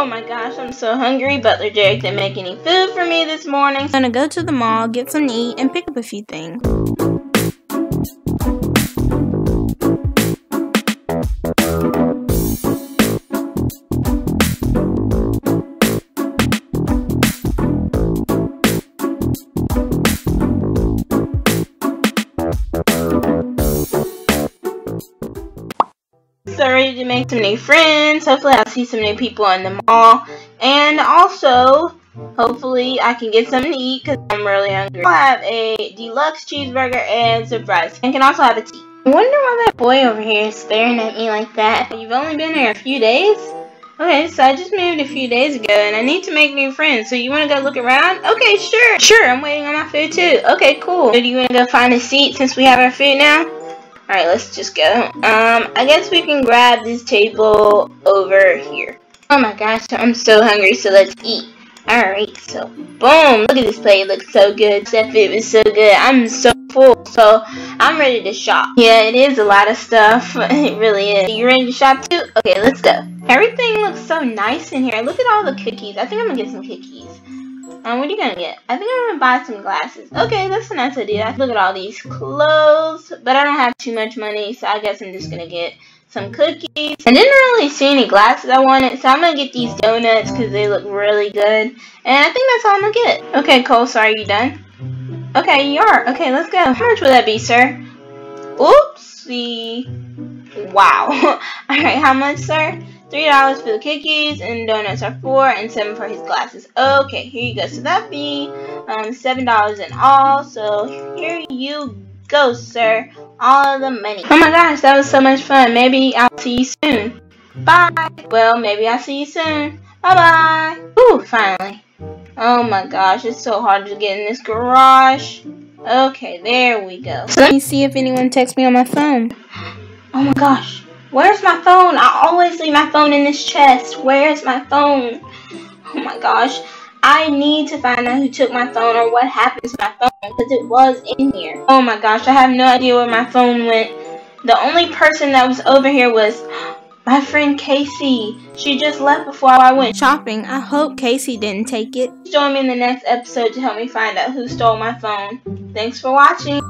Oh my gosh, I'm so hungry. Butler Jerry didn't make any food for me this morning. I'm gonna go to the mall, get something to eat, and pick up a few things. So ready to make some new friends. Hopefully I'll see some new people in the mall. And also, hopefully I can get something to eat because I'm really hungry. I'll have a deluxe cheeseburger and some fries. And can also have a tea. I wonder why that boy over here is staring at me like that. You've only been here a few days? Okay, so I just moved a few days ago and I need to make new friends. So you want to go look around? Okay, sure. Sure, I'm waiting on my food too. Okay, cool. So do you want to go find a seat since we have our food now? Alright, let's just go. I guess we can grab this table over here. Oh my gosh, I'm so hungry, so let's eat. Alright, so boom! Look at this plate, it looks so good. That food was so good. I'm so full, so I'm ready to shop. Yeah, it is a lot of stuff. It really is. Are you ready to shop too? Okay, let's go. Everything looks so nice in here. Look at all the cookies. I think I'm gonna get some cookies. What are you gonna get? I think I'm gonna buy some glasses. Okay, that's a nice idea. Look at all these clothes, but I don't have too much money, so I guess I'm just gonna get some cookies. I didn't really see any glasses I wanted, so I'm gonna get these donuts because they look really good. And I think that's all I'm gonna get. Okay, Cole, so are you done? Okay, you are. Okay, let's go. How much will that be, sir? Oopsie. Wow. Alright, how much, sir? $3 for the cookies, and donuts are $4, and $7 for his glasses. Okay, here you go. So that'd be $7 in all. So here you go, sir. All of the money. Oh my gosh, that was so much fun. Maybe I'll see you soon. Bye. Well, maybe I'll see you soon. Bye-bye. Ooh, finally. Oh my gosh, it's so hard to get in this garage. Okay, there we go. So let me see if anyone texts me on my phone. Oh my gosh. Where's my phone? I always leave my phone in this chest. Where's my phone? Oh my gosh. I need to find out who took my phone or what happened to my phone because it was in here. Oh my gosh. I have no idea where my phone went. The only person that was over here was my friend Casey. She just left before I went shopping. I hope Casey didn't take it. Join me in the next episode to help me find out who stole my phone. Thanks for watching.